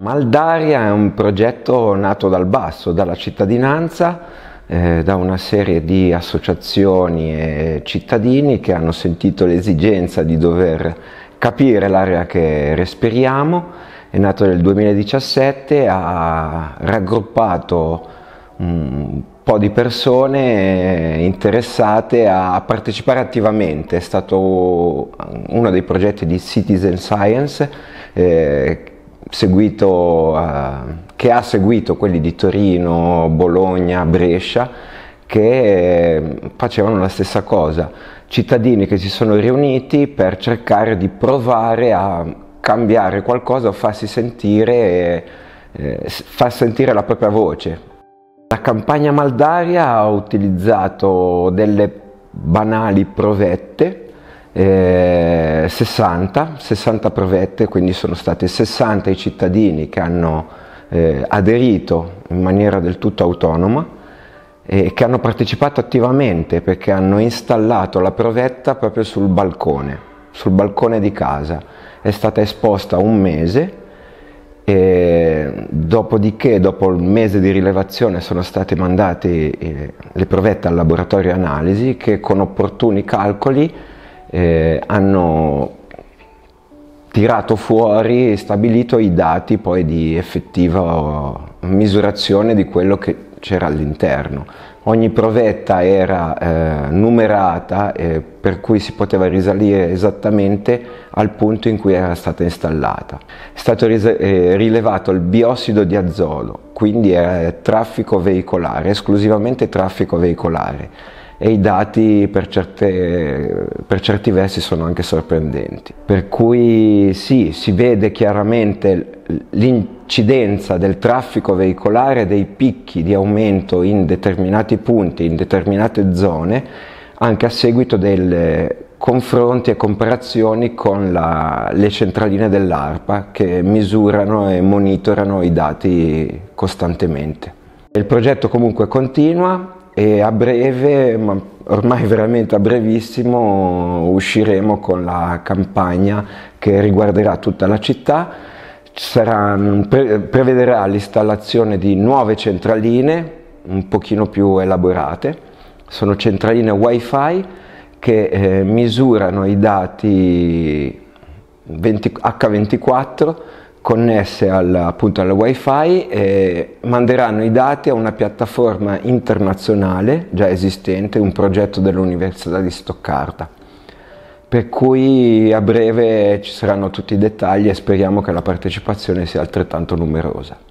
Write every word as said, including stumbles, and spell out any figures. Maldaria è un progetto nato dal basso, dalla cittadinanza, eh, da una serie di associazioni e cittadini che hanno sentito l'esigenza di dover capire l'area che respiriamo. È nato nel duemiladiciassette, ha raggruppato un po' di persone interessate a partecipare attivamente. È stato uno dei progetti di Citizen Science, eh, Seguito, eh, che ha seguito quelli di Torino, Bologna, Brescia, che facevano la stessa cosa. Cittadini che si sono riuniti per cercare di provare a cambiare qualcosa o farsi sentire, eh, far sentire la propria voce. La campagna Maldaria ha utilizzato delle banali provette, Eh, sessanta, sessanta provette, quindi sono stati sessanta i cittadini che hanno eh, aderito in maniera del tutto autonoma e che hanno partecipato attivamente, perché hanno installato la provetta proprio sul balcone, sul balcone di casa. È stata esposta un mese e dopodiché, dopo il mese di rilevazione, sono state mandate eh, le provette al laboratorio analisi, che con opportuni calcoli Eh, hanno tirato fuori e stabilito i dati poi di effettiva misurazione di quello che c'era all'interno. Ogni provetta era eh, numerata, eh, per cui si poteva risalire esattamente al punto in cui era stata installata. È stato eh, rilevato il biossido di azoto, quindi è traffico veicolare, esclusivamente traffico veicolare. E i dati per, certe, per certi versi sono anche sorprendenti. Per cui sì, si vede chiaramente l'incidenza del traffico veicolare, dei picchi di aumento in determinati punti, in determinate zone, anche a seguito dei confronti e comparazioni con la, le centraline dell'ARPA, che misurano e monitorano i dati costantemente. Il progetto comunque continua, e a breve, ma ormai veramente a brevissimo, usciremo con la campagna che riguarderà tutta la città. Sarà, pre, prevederà l'installazione di nuove centraline un pochino più elaborate. Sono centraline wifi che eh, misurano i dati venti, acca ventiquattro connesse al, appunto al wifi, e manderanno i dati a una piattaforma internazionale già esistente, un progetto dell'Università di Stoccarda. Per cui a breve ci saranno tutti i dettagli e speriamo che la partecipazione sia altrettanto numerosa.